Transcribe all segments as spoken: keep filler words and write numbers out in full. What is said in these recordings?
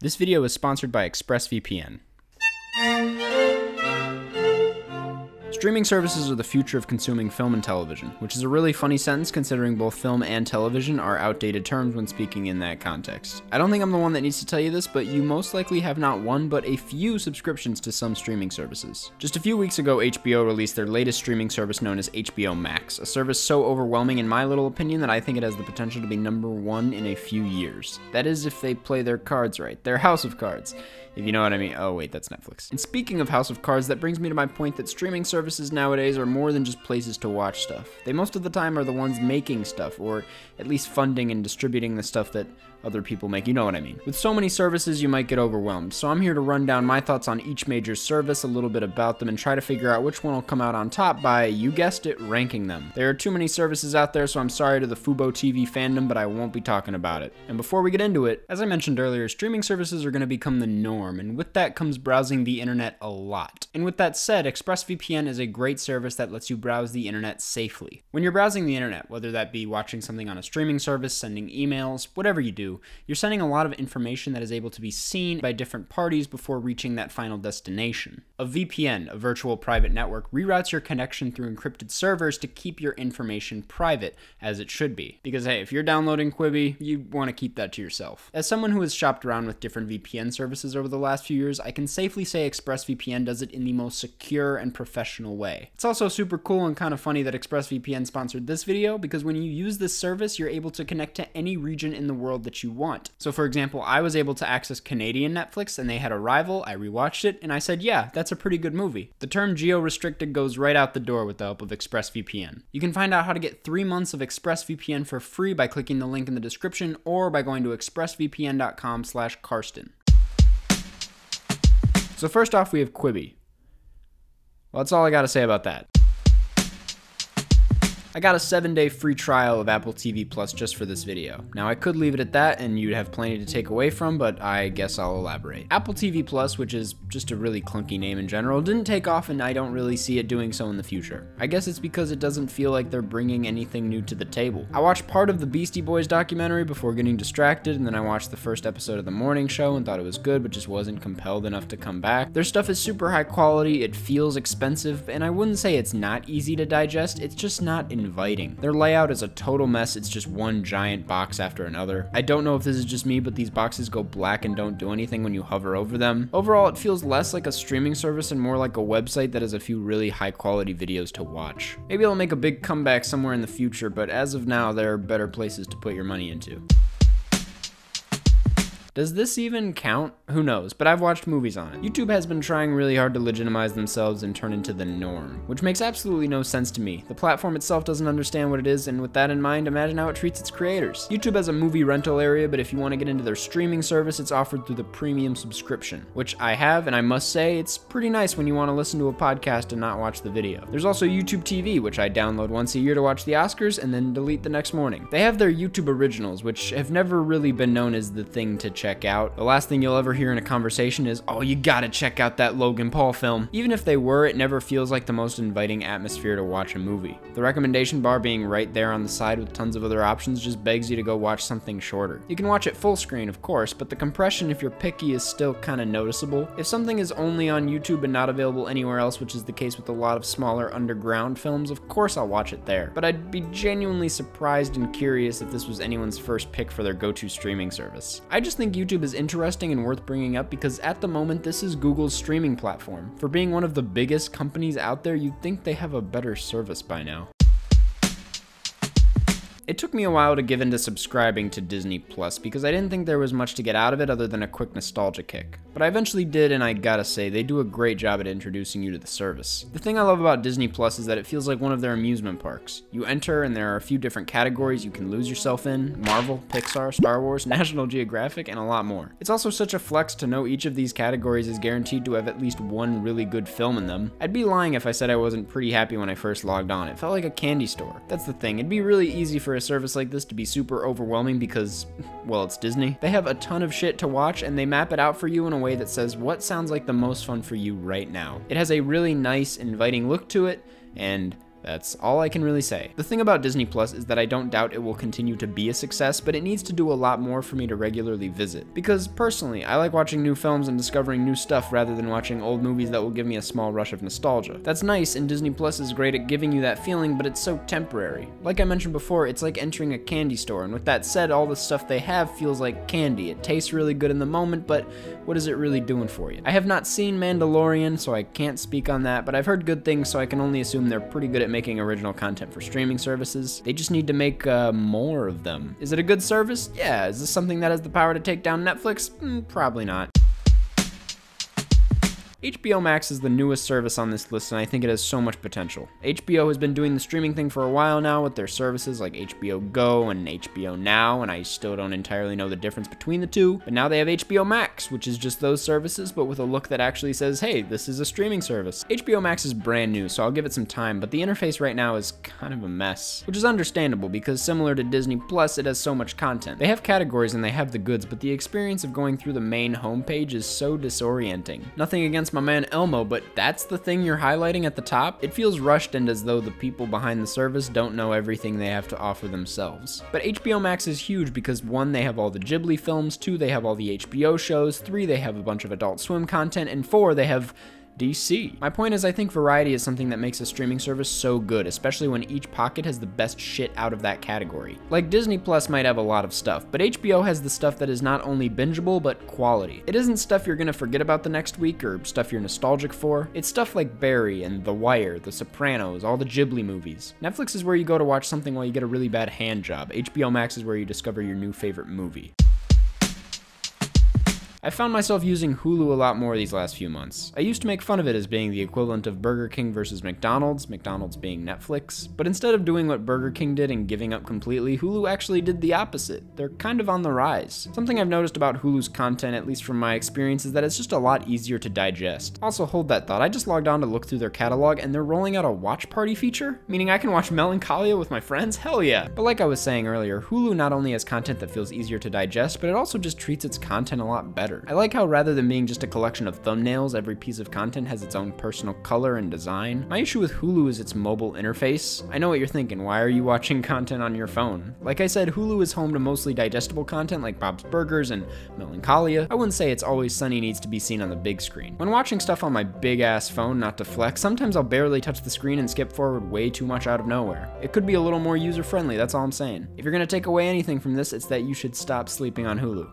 This video is sponsored by ExpressVPN. Streaming services are the future of consuming film and television, which is a really funny sentence considering both film and television are outdated terms when speaking in that context. I don't think I'm the one that needs to tell you this, but you most likely have not one but a few subscriptions to some streaming services. Just a few weeks ago, H B O released their latest streaming service known as H B O Max, a service so overwhelming in my little opinion that I think it has the potential to be number one in a few years. That is if they play their cards right, their House of Cards, if you know what I mean. Oh wait, that's Netflix. And speaking of House of Cards, that brings me to my point that streaming services Services nowadays are more than just places to watch stuff. They most of the time are the ones making stuff, or at least funding and distributing the stuff that other people make, you know what I mean. With so many services, you might get overwhelmed, so I'm here to run down my thoughts on each major service, a little bit about them, and try to figure out which one will come out on top by, you guessed it, ranking them. There are too many services out there, so I'm sorry to the Fubo T V fandom, but I won't be talking about it. And before we get into it, as I mentioned earlier, streaming services are going to become the norm, and with that comes browsing the internet a lot. And with that said, ExpressVPN is a great service that lets you browse the internet safely. When you're browsing the internet, whether that be watching something on a streaming service, sending emails, whatever you do, you're sending a lot of information that is able to be seen by different parties before reaching that final destination. A V P N, a virtual private network, reroutes your connection through encrypted servers to keep your information private, as it should be. Because hey, if you're downloading Quibi, you want to keep that to yourself. As someone who has shopped around with different V P N services over the last few years, I can safely say ExpressVPN does it in the most secure and professional way. It's also super cool and kind of funny that ExpressVPN sponsored this video, because when you use this service, you're able to connect to any region in the world that you want. So for example, I was able to access Canadian Netflix and they had Arrival, I rewatched it, and I said, yeah, that's a pretty good movie. The term geo-restricted goes right out the door with the help of ExpressVPN. You can find out how to get three months of ExpressVPN for free by clicking the link in the description or by going to expressvpn.com slash Karsten. So first off, we have Quibi. Well, that's all I gotta say about that. I got a seven day free trial of Apple T V Plus just for this video. Now I could leave it at that and you'd have plenty to take away from, but I guess I'll elaborate. Apple T V Plus, which is just a really clunky name in general, didn't take off and I don't really see it doing so in the future. I guess it's because it doesn't feel like they're bringing anything new to the table. I watched part of the Beastie Boys documentary before getting distracted, and then I watched the first episode of The Morning Show and thought it was good, but just wasn't compelled enough to come back. Their stuff is super high quality, it feels expensive, and I wouldn't say it's not easy to digest, it's just not in inviting. Their layout is a total mess, it's just one giant box after another. I don't know if this is just me, but these boxes go black and don't do anything when you hover over them. Overall, it feels less like a streaming service and more like a website that has a few really high quality videos to watch. Maybe it'll make a big comeback somewhere in the future, but as of now, there are better places to put your money into. Does this even count? Who knows, but I've watched movies on it. YouTube has been trying really hard to legitimize themselves and turn into the norm, which makes absolutely no sense to me. The platform itself doesn't understand what it is, and with that in mind, imagine how it treats its creators. YouTube has a movie rental area, but if you want to get into their streaming service, it's offered through the premium subscription, which I have, and I must say, it's pretty nice when you want to listen to a podcast and not watch the video. There's also YouTube T V, which I download once a year to watch the Oscars and then delete the next morning. They have their YouTube Originals, which have never really been known as the thing to check out. The last thing you'll ever hear in a conversation is, oh, you gotta check out that Logan Paul film. Even if they were, it never feels like the most inviting atmosphere to watch a movie. The recommendation bar being right there on the side with tons of other options just begs you to go watch something shorter. You can watch it full screen, of course, but the compression, if you're picky, is still kind of noticeable. If something is only on YouTube and not available anywhere else, which is the case with a lot of smaller underground films, of course I'll watch it there. But I'd be genuinely surprised and curious if this was anyone's first pick for their go-to streaming service. I just think YouTube is interesting and worth bringing up because at the moment this is Google's streaming platform. For being one of the biggest companies out there, you'd think they have a better service by now. It took me a while to give into subscribing to Disney Plus because I didn't think there was much to get out of it other than a quick nostalgia kick. But I eventually did, and I gotta say, they do a great job at introducing you to the service. The thing I love about Disney Plus is that it feels like one of their amusement parks. You enter and there are a few different categories you can lose yourself in: Marvel, Pixar, Star Wars, National Geographic, and a lot more. It's also such a flex to know each of these categories is guaranteed to have at least one really good film in them. I'd be lying if I said I wasn't pretty happy when I first logged on. It felt like a candy store. That's the thing, it'd be really easy for a service like this to be super overwhelming because, well, it's Disney. They have a ton of shit to watch and they map it out for you in a way that says what sounds like the most fun for you right now. It has a really nice, inviting look to it, and That's all I can really say. The thing about Disney Plus is that I don't doubt it will continue to be a success, but it needs to do a lot more for me to regularly visit. Because personally, I like watching new films and discovering new stuff rather than watching old movies that will give me a small rush of nostalgia. That's nice, and Disney Plus is great at giving you that feeling, but it's so temporary. Like I mentioned before, it's like entering a candy store, and with that said, all the stuff they have feels like candy. It tastes really good in the moment, but what is it really doing for you? I have not seen Mandalorian, so I can't speak on that, but I've heard good things, so I can only assume they're pretty good at making original content for streaming services. They just need to make uh, more of them. Is it a good service? Yeah. Is this something that has the power to take down Netflix? Mm, probably not. H B O Max is the newest service on this list, and I think it has so much potential. H B O has been doing the streaming thing for a while now with their services like H B O Go and H B O Now, and I still don't entirely know the difference between the two, but now they have H B O Max, which is just those services, but with a look that actually says, hey, this is a streaming service. H B O Max is brand new, so I'll give it some time, but the interface right now is kind of a mess, which is understandable because similar to Disney Plus, it has so much content. They have categories and they have the goods, but the experience of going through the main homepage is so disorienting. Nothing against my man Elmo, but that's the thing you're highlighting at the top? It feels rushed and as though the people behind the service don't know everything they have to offer themselves. But H B O Max is huge because one, they have all the Ghibli films, two, they have all the H B O shows, three, they have a bunch of Adult Swim content, and four, they have D C. My point is, I think variety is something that makes a streaming service so good, especially when each pocket has the best shit out of that category. Like Disney Plus might have a lot of stuff, but H B O has the stuff that is not only bingeable, but quality. It isn't stuff you're gonna forget about the next week or stuff you're nostalgic for. It's stuff like Barry and The Wire, The Sopranos, all the Ghibli movies. Netflix is where you go to watch something while you get a really bad hand job. H B O Max is where you discover your new favorite movie. I found myself using Hulu a lot more these last few months. I used to make fun of it as being the equivalent of Burger King versus McDonald's, McDonald's being Netflix, but instead of doing what Burger King did and giving up completely, Hulu actually did the opposite. They're kind of on the rise. Something I've noticed about Hulu's content, at least from my experience, is that it's just a lot easier to digest. Also, hold that thought, I just logged on to look through their catalog and they're rolling out a watch party feature, meaning I can watch Melancholia with my friends? Hell yeah! But like I was saying earlier, Hulu not only has content that feels easier to digest, but it also just treats its content a lot better. I like how rather than being just a collection of thumbnails, every piece of content has its own personal color and design. My issue with Hulu is its mobile interface. I know what you're thinking, why are you watching content on your phone? Like I said, Hulu is home to mostly digestible content like Bob's Burgers and Melancholia. I wouldn't say It's Always Sunny needs to be seen on the big screen. When watching stuff on my big ass phone, not to flex, sometimes I'll barely touch the screen and skip forward way too much out of nowhere. It could be a little more user friendly, that's all I'm saying. If you're gonna take away anything from this, it's that you should stop sleeping on Hulu.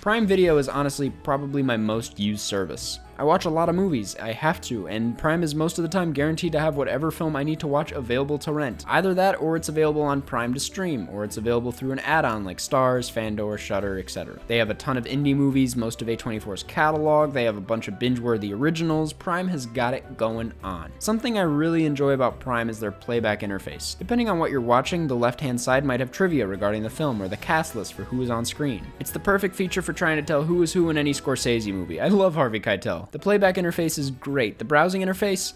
Prime Video is honestly probably my most used service. I watch a lot of movies, I have to, and Prime is most of the time guaranteed to have whatever film I need to watch available to rent. Either that, or it's available on Prime to stream, or it's available through an add-on like Starz, Fandor, Shudder, et cetera. They have a ton of indie movies, most of A twenty-four's catalog, they have a bunch of binge-worthy originals. Prime has got it going on. Something I really enjoy about Prime is their playback interface. Depending on what you're watching, the left-hand side might have trivia regarding the film or the cast list for who is on screen. It's the perfect feature for trying to tell who is who in any Scorsese movie. I love Harvey Keitel. The playback interface is great. The browsing interface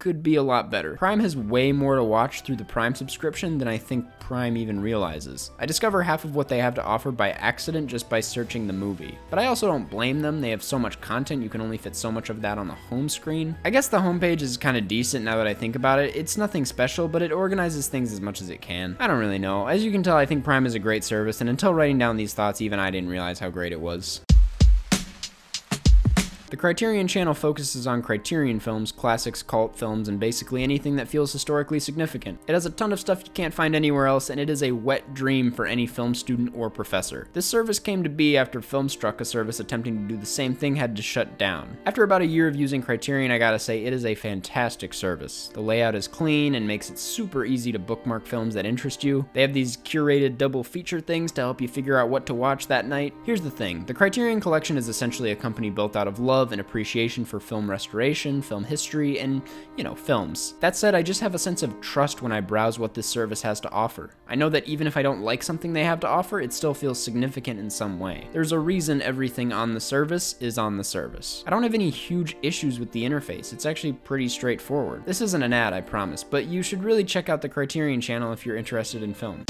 could be a lot better. Prime has way more to watch through the Prime subscription than I think Prime even realizes. I discover half of what they have to offer by accident just by searching the movie. But I also don't blame them, they have so much content, you can only fit so much of that on the home screen. I guess the homepage is kinda decent now that I think about it. It's nothing special, but it organizes things as much as it can. I don't really know. As you can tell, I think Prime is a great service, and until writing down these thoughts, even I didn't realize how great it was. The Criterion Channel focuses on Criterion films, classics, cult films, and basically anything that feels historically significant. It has a ton of stuff you can't find anywhere else, and it is a wet dream for any film student or professor. This service came to be after Filmstruck, a service attempting to do the same thing, had to shut down. After about a year of using Criterion, I gotta say it is a fantastic service. The layout is clean and makes it super easy to bookmark films that interest you. They have these curated double feature things to help you figure out what to watch that night. Here's the thing, the Criterion Collection is essentially a company built out of love Love and appreciation for film restoration, film history, and, you know, films. That said, I just have a sense of trust when I browse what this service has to offer. I know that even if I don't like something they have to offer, it still feels significant in some way. There's a reason everything on the service is on the service. I don't have any huge issues with the interface. It's actually pretty straightforward. This isn't an ad, I promise, but you should really check out the Criterion Channel if you're interested in film.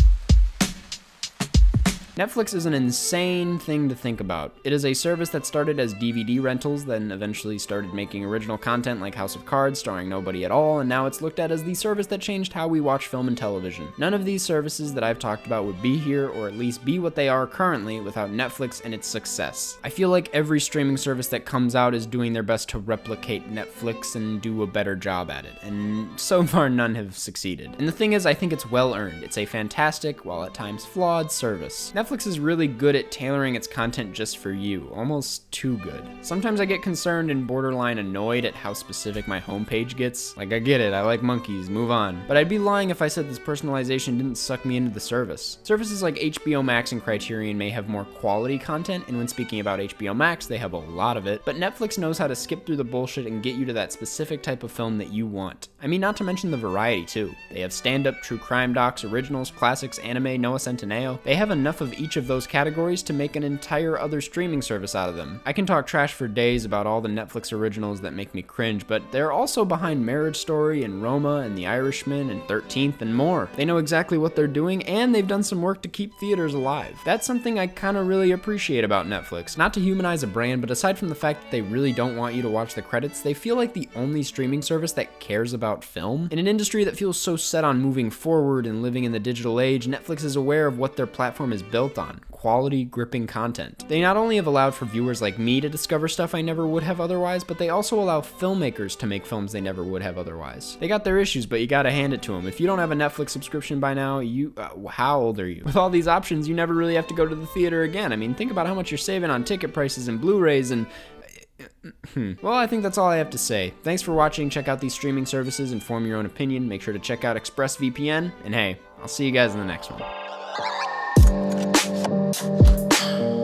Netflix is an insane thing to think about. It is a service that started as D V D rentals, then eventually started making original content like House of Cards, starring nobody at all, and now it's looked at as the service that changed how we watch film and television. None of these services that I've talked about would be here, or at least be what they are currently, without Netflix and its success. I feel like every streaming service that comes out is doing their best to replicate Netflix and do a better job at it, and so far none have succeeded. And the thing is, I think it's well earned. It's a fantastic, while at times flawed, service. Netflix is really good at tailoring its content just for you, almost too good. Sometimes I get concerned and borderline annoyed at how specific my homepage gets. Like, I get it, I like monkeys, move on. But I'd be lying if I said this personalization didn't suck me into the service. Services like H B O Max and Criterion may have more quality content, and when speaking about H B O Max, they have a lot of it, but Netflix knows how to skip through the bullshit and get you to that specific type of film that you want. I mean, not to mention the variety too. They have stand-up, true crime docs, originals, classics, anime, Noah Centineo. They have enough of each of those categories to make an entire other streaming service out of them. I can talk trash for days about all the Netflix originals that make me cringe, but they're also behind Marriage Story and Roma and The Irishman and thirteenth and more. They know exactly what they're doing, and they've done some work to keep theaters alive. That's something I kinda really appreciate about Netflix. Not to humanize a brand, but aside from the fact that they really don't want you to watch the credits, they feel like the only streaming service that cares about film. In an industry that feels so set on moving forward and living in the digital age, Netflix is aware of what their platform is built on: quality, gripping content. They not only have allowed for viewers like me to discover stuff I never would have otherwise, but they also allow filmmakers to make films they never would have otherwise. They got their issues, but you gotta hand it to them. If you don't have a Netflix subscription by now, you, uh, how old are you? With all these options, you never really have to go to the theater again. I mean, think about how much you're saving on ticket prices and Blu-rays and well, I think that's all I have to say. Thanks for watching. Check out these streaming services and form your own opinion. Make sure to check out ExpressVPN, and hey, I'll see you guys in the next one.